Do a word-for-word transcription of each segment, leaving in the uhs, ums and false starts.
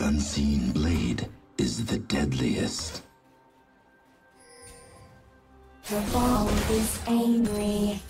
The unseen blade is the deadliest. The ball is angry.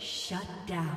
Shut down.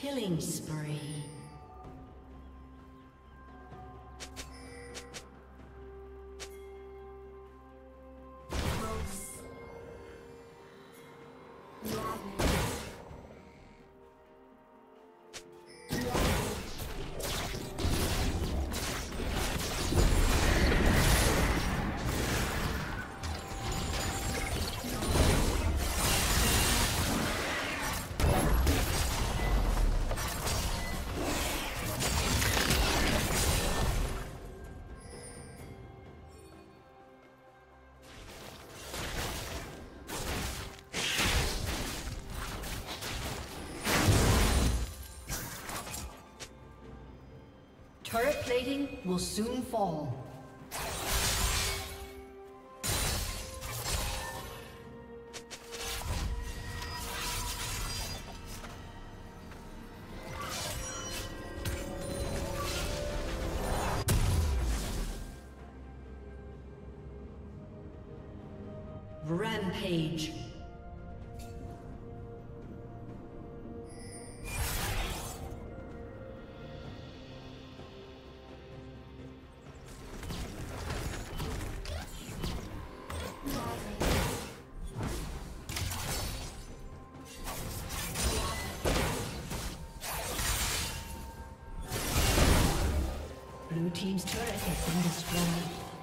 Killing spree. Turret plating will soon fall. Rampage. Blue team's turret has been destroyed.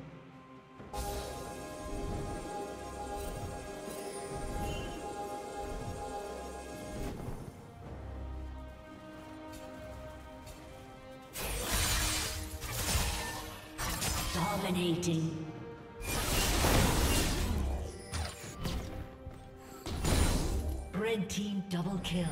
Dominating. Red team double kill.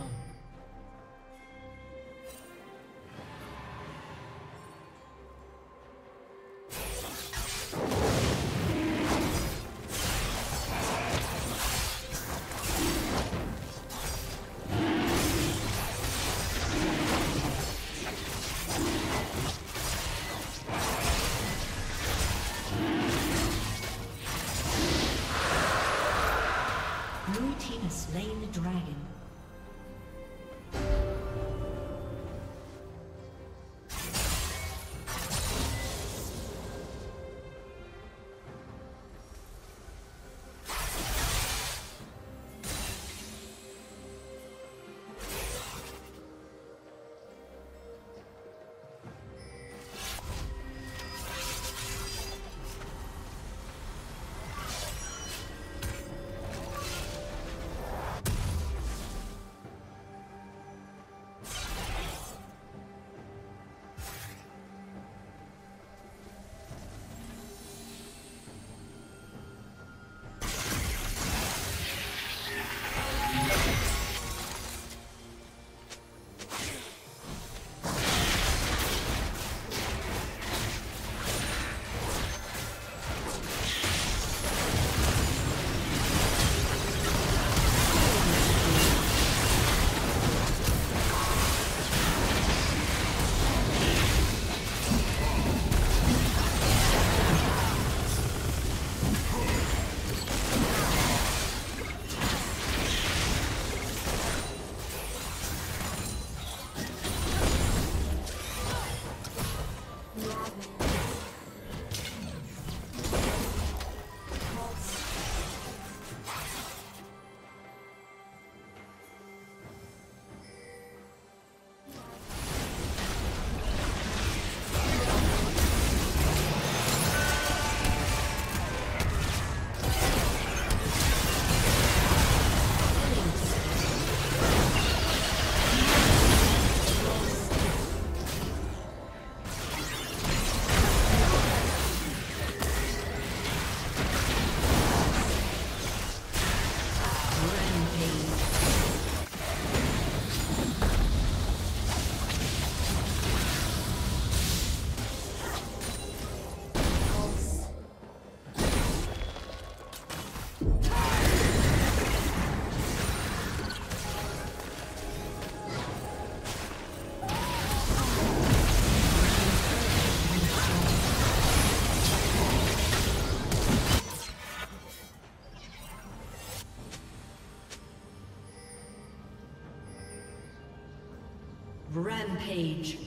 Rampage.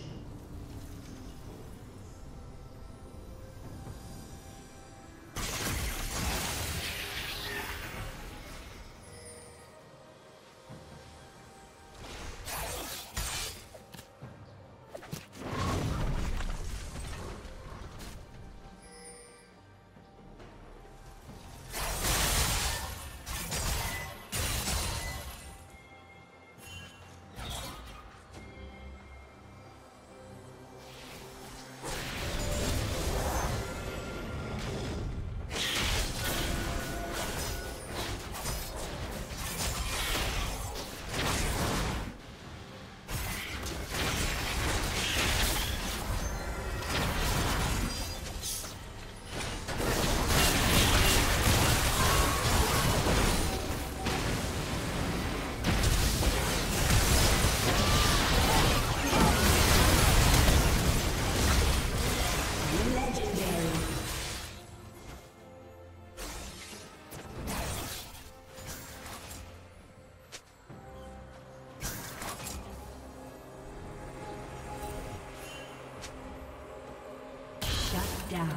Down.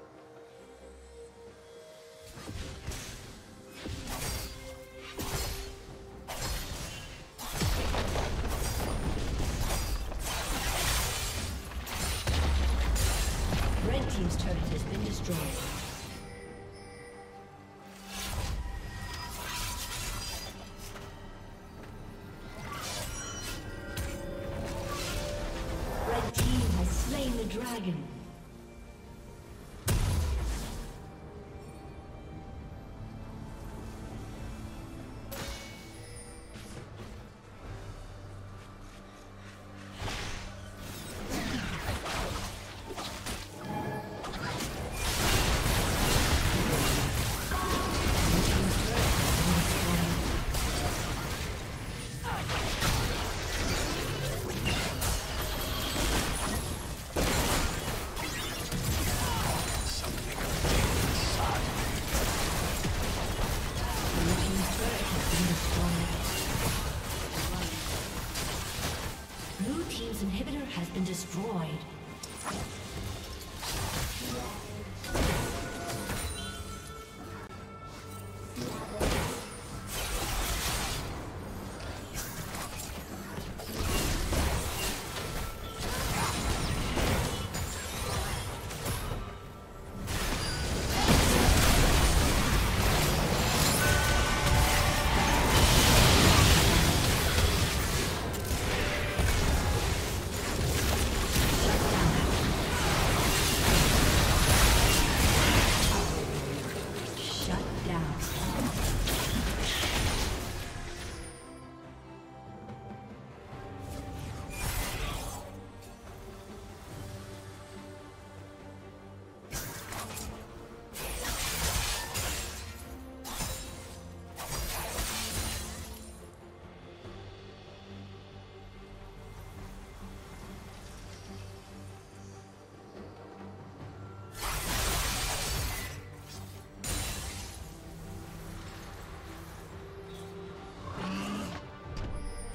Team's turret has been destroyed. Red team has slain the dragon.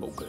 Okay.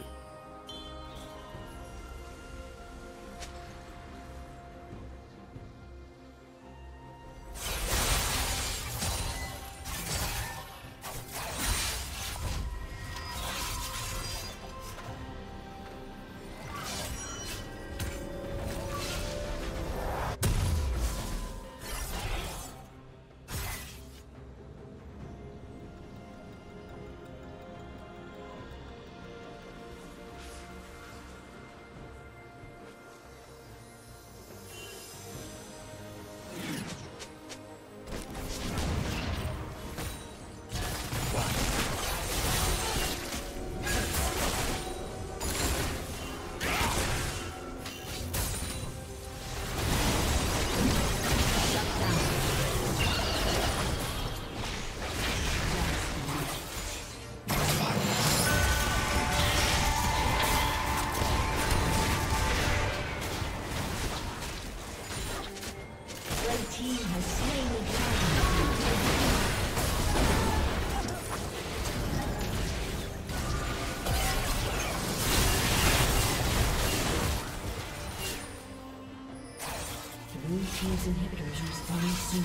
Team's inhibitor is responding soon.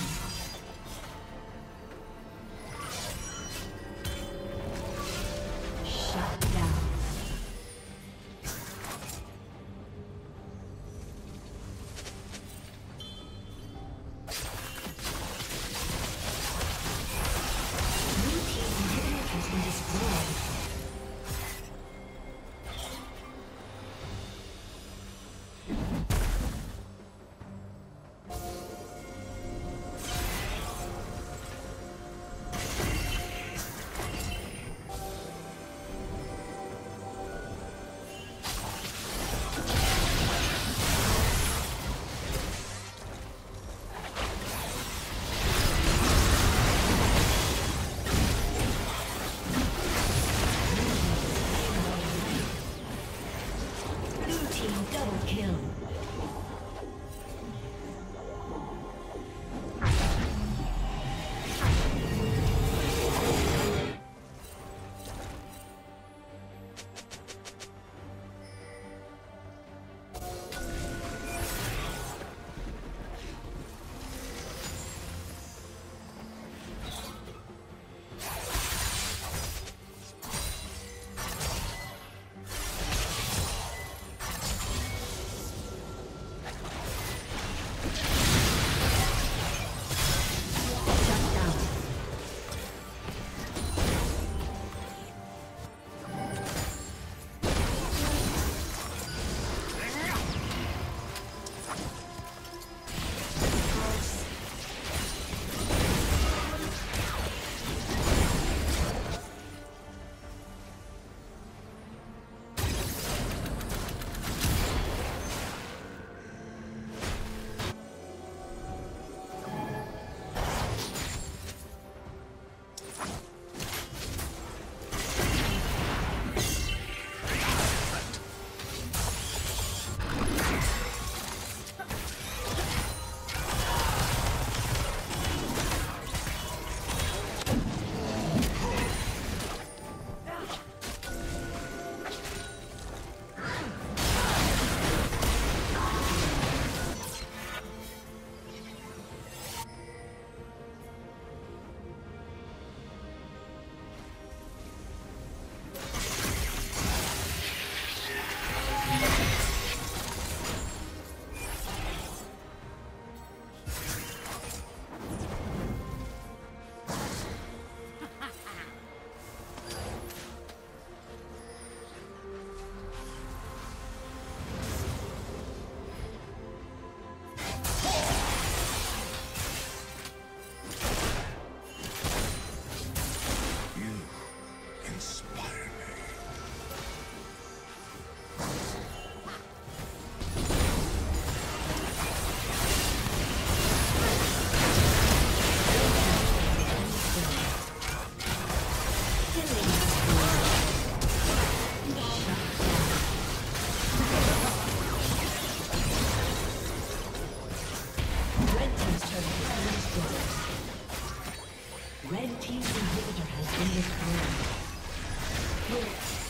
Red team's inhibitor has been destroyed.